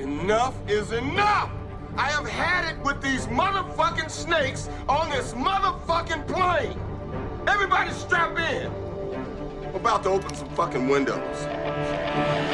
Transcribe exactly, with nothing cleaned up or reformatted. Enough is enough! I have had it with these motherfucking snakes on this motherfucking plane! Everybody strap in! I'm about to open some fucking windows.